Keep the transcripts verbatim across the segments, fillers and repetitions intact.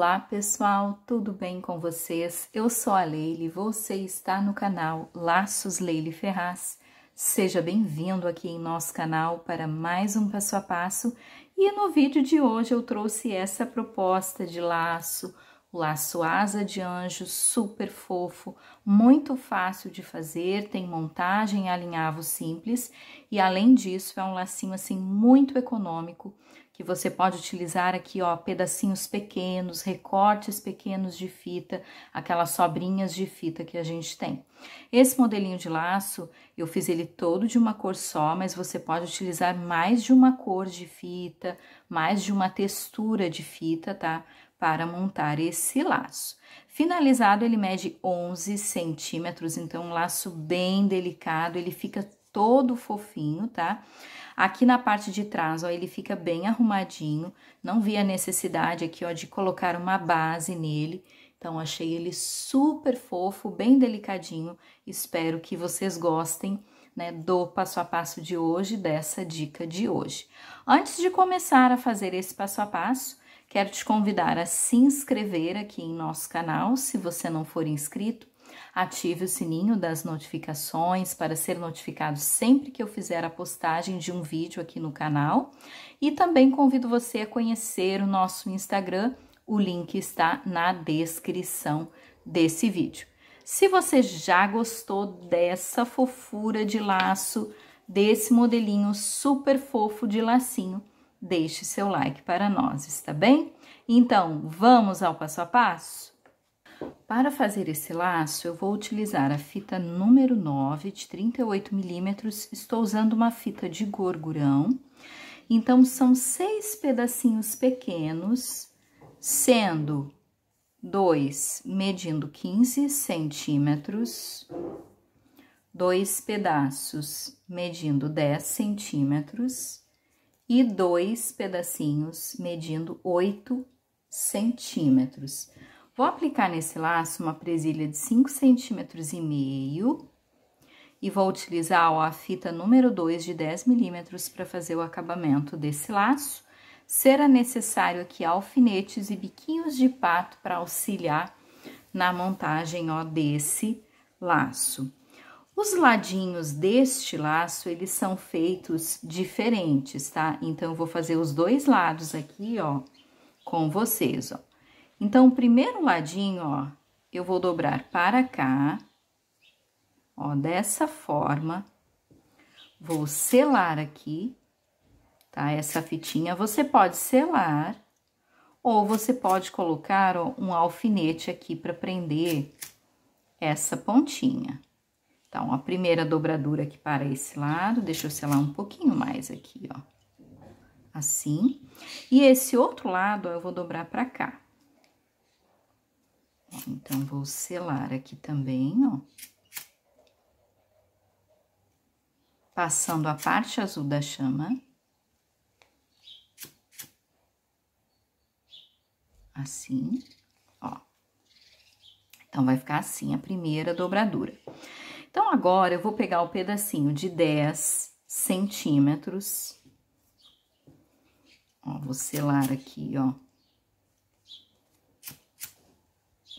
Olá pessoal, tudo bem com vocês? Eu sou a Leili, você está no canal Laços Leili Ferraz. Seja bem-vindo aqui em nosso canal para mais um passo a passo. E no vídeo de hoje eu trouxe essa proposta de laço, o laço asa de anjo, super fofo, muito fácil de fazer, tem montagem alinhavo simples e além disso é um lacinho assim muito econômico. Que você pode utilizar aqui, ó, pedacinhos pequenos, recortes pequenos de fita, aquelas sobrinhas de fita que a gente tem. Esse modelinho de laço, eu fiz ele todo de uma cor só, mas você pode utilizar mais de uma cor de fita, mais de uma textura de fita, tá? Para montar esse laço. Finalizado, ele mede onze centímetros, então um laço bem delicado, ele fica todo fofinho, tá? Aqui na parte de trás, ó, ele fica bem arrumadinho, não vi a necessidade aqui, ó, de colocar uma base nele, então achei ele super fofo, bem delicadinho, espero que vocês gostem, né, do passo a passo de hoje, dessa dica de hoje. Antes de começar a fazer esse passo a passo, quero te convidar a se inscrever aqui em nosso canal, se você não for inscrito. Ative o sininho das notificações para ser notificado sempre que eu fizer a postagem de um vídeo aqui no canal. E também convido você a conhecer o nosso Instagram, o link está na descrição desse vídeo. Se você já gostou dessa fofura de laço, desse modelinho super fofo de lacinho, deixe seu like para nós, está bem? Então, vamos ao passo a passo? Para fazer esse laço, eu vou utilizar a fita número nove de trinta e oito milímetros, estou usando uma fita de gorgurão. Então, são seis pedacinhos pequenos, sendo dois medindo quinze centímetros, dois pedaços medindo dez centímetros e dois pedacinhos medindo oito centímetros. Vou aplicar nesse laço uma presilha de cinco centímetros e meio e vou utilizar, ó, a fita número dois de dez milímetros para fazer o acabamento desse laço. Será necessário aqui alfinetes e biquinhos de pato para auxiliar na montagem, ó, desse laço. Os ladinhos deste laço, eles são feitos diferentes, tá? Então, eu vou fazer os dois lados aqui, ó, com vocês, ó. Então, o primeiro ladinho, ó, eu vou dobrar para cá, ó, dessa forma. Vou selar aqui, tá? Essa fitinha, você pode selar ou você pode colocar, ó, um alfinete aqui para prender essa pontinha. Então, a primeira dobradura aqui para esse lado, deixa eu selar um pouquinho mais aqui, ó, assim. E esse outro lado, ó, eu vou dobrar para cá. Então, vou selar aqui também, ó. Passando a parte azul da chama. Assim, ó. Então, vai ficar assim a primeira dobradura. Então, agora, eu vou pegar o pedacinho de dez centímetros. Ó, vou selar aqui, ó.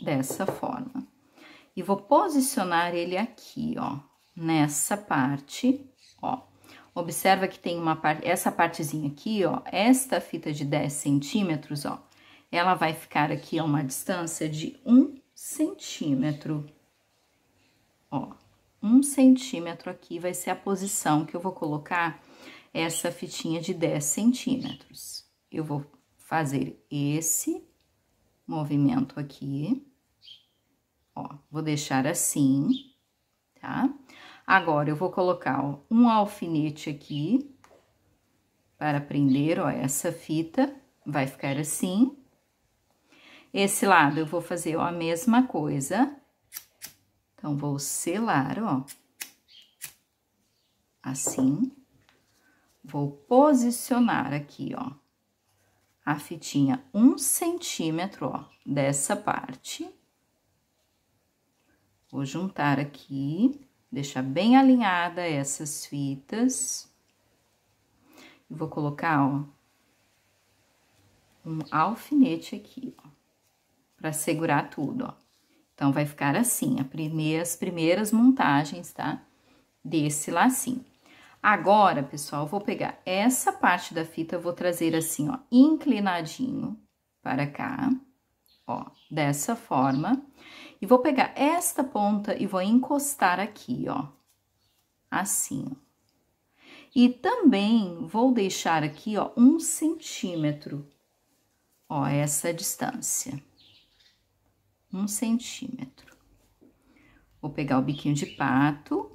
Dessa forma. E vou posicionar ele aqui, ó, nessa parte, ó. Observa que tem uma parte, essa partezinha aqui, ó, esta fita de dez centímetros, ó, ela vai ficar aqui a uma distância de um centímetro, ó. Um centímetro aqui vai ser a posição que eu vou colocar essa fitinha de dez centímetros. Eu vou fazer esse movimento aqui. Ó, vou deixar assim, tá? Agora, eu vou colocar, ó, um alfinete aqui para prender, ó, essa fita, vai ficar assim. Esse lado, eu vou fazer, ó, a mesma coisa. Então, vou selar, ó, assim. Vou posicionar aqui, ó, a fitinha um centímetro, ó, dessa parte. Vou juntar aqui, deixar bem alinhada essas fitas. E vou colocar, ó, um alfinete aqui, ó, para segurar tudo, ó. Então, vai ficar assim, a primeira, as primeiras montagens, tá? Desse lacinho. Agora, pessoal, eu vou pegar essa parte da fita, eu vou trazer assim, ó, inclinadinho para cá, ó, dessa forma. E vou pegar esta ponta e vou encostar aqui, ó, assim, ó. E também vou deixar aqui, ó, um centímetro, ó, essa distância. Um centímetro. Vou pegar o biquinho de pato,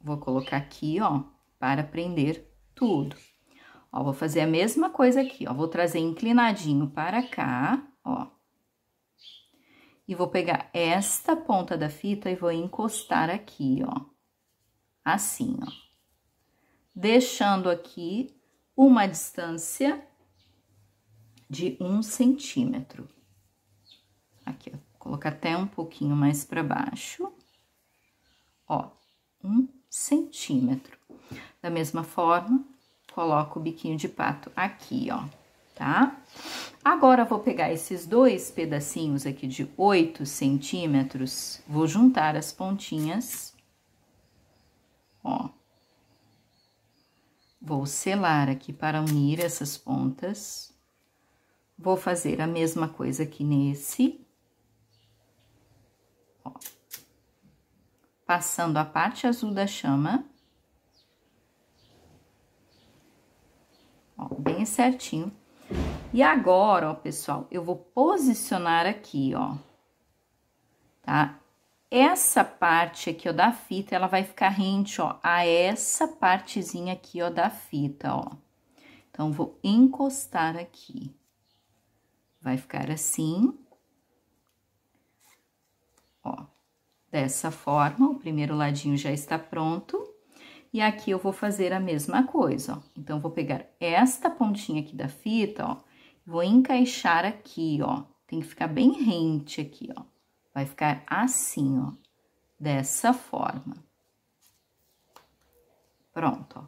vou colocar aqui, ó, para prender tudo. Ó, vou fazer a mesma coisa aqui, ó, vou trazer inclinadinho para cá, ó. E vou pegar esta ponta da fita e vou encostar aqui, ó, assim, ó. Deixando aqui uma distância de um centímetro. Aqui, ó. Colocar até um pouquinho mais para baixo, ó, um centímetro. Da mesma forma, coloco o biquinho de pato aqui, ó, tá? Agora, vou pegar esses dois pedacinhos aqui de oito centímetros, vou juntar as pontinhas, ó. Vou selar aqui para unir essas pontas. Vou fazer a mesma coisa aqui nesse... Ó, passando a parte azul da chama, ó, bem certinho. E agora, ó, pessoal, eu vou posicionar aqui, ó, tá? Essa parte aqui, ó, da fita, ela vai ficar rente, ó, a essa partezinha aqui, ó, da fita, ó. Então, vou encostar aqui. Vai ficar assim... Ó, dessa forma, o primeiro ladinho já está pronto. E aqui eu vou fazer a mesma coisa, ó. Então, vou pegar esta pontinha aqui da fita, ó. Vou encaixar aqui, ó. Tem que ficar bem rente aqui, ó. Vai ficar assim, ó. Dessa forma. Pronto, ó.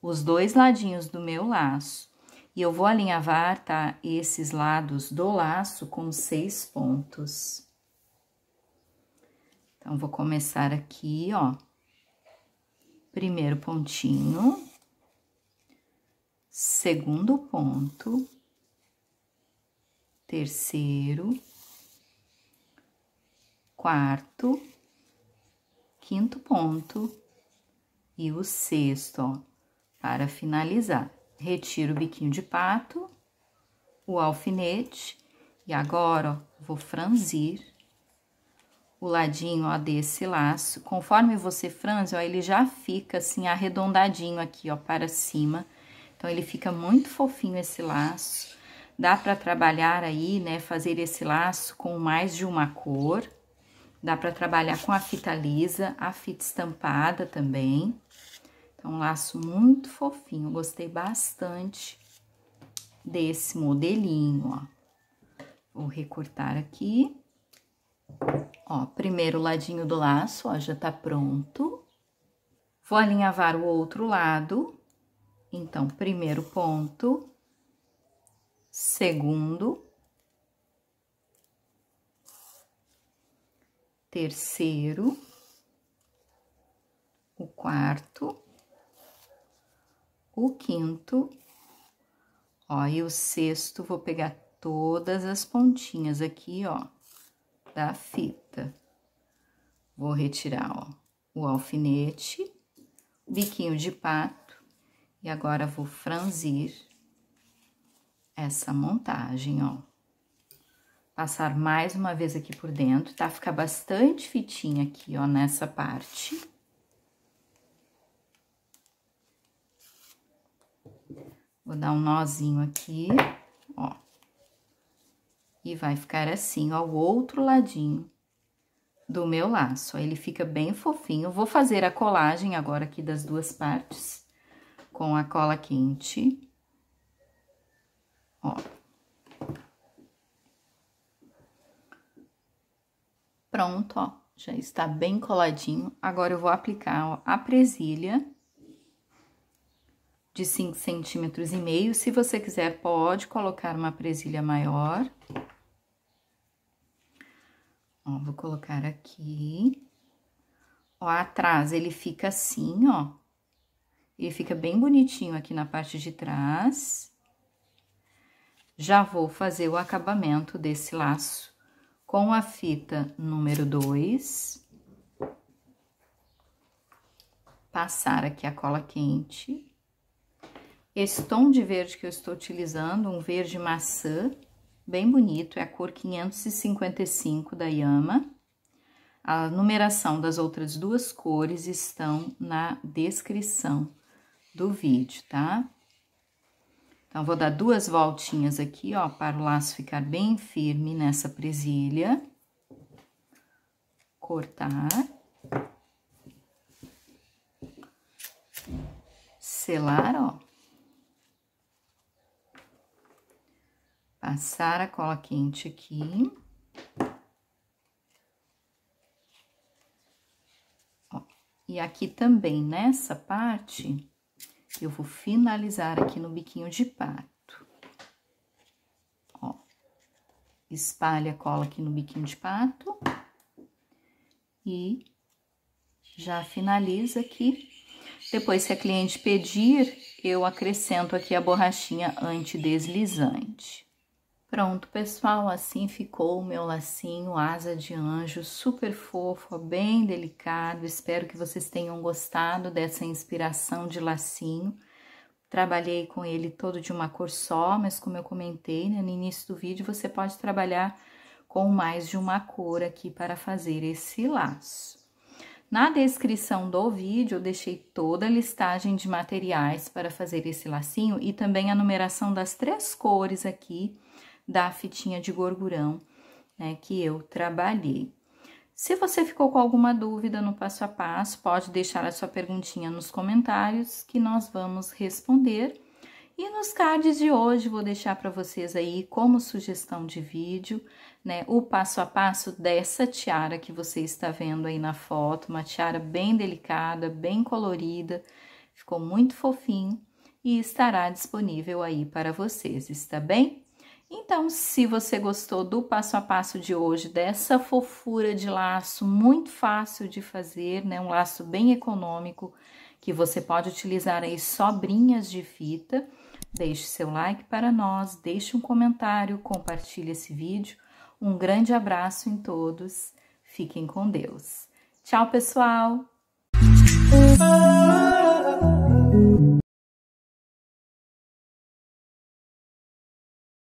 Os dois ladinhos do meu laço. E eu vou alinhavar, tá? Esses lados do laço com seis pontos. Então, vou começar aqui, ó, primeiro pontinho, segundo ponto, terceiro, quarto, quinto ponto e o sexto, ó, para finalizar. Retiro o biquinho de pato, o alfinete e agora, ó, vou franzir o ladinho, ó, desse laço. Conforme você franze, ó, ele já fica assim arredondadinho aqui, ó, para cima. Então, ele fica muito fofinho esse laço. Dá para trabalhar aí, né, fazer esse laço com mais de uma cor. Dá para trabalhar com a fita lisa, a fita estampada também. Então, um laço muito fofinho. Gostei bastante desse modelinho, ó. Vou recortar aqui. Ó, primeiro ladinho do laço, ó, já tá pronto. Vou alinhavar o outro lado. Então, primeiro ponto, segundo, terceiro, o quarto, o quinto, ó, e o sexto. Vou pegar todas as pontinhas aqui, ó, da fita. Vou retirar, ó, o alfinete, o biquinho de pato e agora vou franzir essa montagem, ó. Passar mais uma vez aqui por dentro, tá? Fica bastante fitinha aqui, ó, nessa parte. Vou dar um nozinho aqui, ó. E vai ficar assim, ó, o outro ladinho do meu laço. Ele fica bem fofinho. Vou fazer a colagem agora aqui das duas partes com a cola quente. Ó. Pronto, ó. Já está bem coladinho. Agora, eu vou aplicar, ó, a presilha de cinco centímetros e meio. Se você quiser, pode colocar uma presilha maior. Ó, vou colocar aqui. Ó, atrás ele fica assim, ó. Ele fica bem bonitinho aqui na parte de trás. Já vou fazer o acabamento desse laço com a fita número dois. Passar aqui a cola quente. Esse tom de verde que eu estou utilizando, um verde maçã, bem bonito, é a cor quinhentos e cinquenta e cinco da Yama. A numeração das outras duas cores estão na descrição do vídeo, tá? Então, vou dar duas voltinhas aqui, ó, para o laço ficar bem firme nessa presilha. Cortar. Selar, ó. Passar a cola quente aqui. Ó, e aqui também, nessa parte, eu vou finalizar aqui no biquinho de pato. Ó, espalha a cola aqui no biquinho de pato. E já finaliza aqui. Depois, se a cliente pedir, eu acrescento aqui a borrachinha antideslizante. Pronto, pessoal, assim ficou o meu lacinho asa de anjo, super fofo, bem delicado. Espero que vocês tenham gostado dessa inspiração de lacinho. Trabalhei com ele todo de uma cor só, mas como eu comentei, né, no início do vídeo, você pode trabalhar com mais de uma cor aqui para fazer esse laço. Na descrição do vídeo, eu deixei toda a listagem de materiais para fazer esse lacinho e também a numeração das três cores aqui da fitinha de gorgurão, né, que eu trabalhei. Se você ficou com alguma dúvida no passo a passo, pode deixar a sua perguntinha nos comentários que nós vamos responder. E nos cards de hoje vou deixar para vocês aí como sugestão de vídeo, né, o passo a passo dessa tiara que você está vendo aí na foto, uma tiara bem delicada, bem colorida, ficou muito fofinho e estará disponível aí para vocês, está bem? Então, se você gostou do passo a passo de hoje, dessa fofura de laço, muito fácil de fazer, né? Um laço bem econômico, que você pode utilizar aí sobrinhas de fita, deixe seu like para nós, deixe um comentário, compartilhe esse vídeo. Um grande abraço em todos, fiquem com Deus. Tchau, pessoal!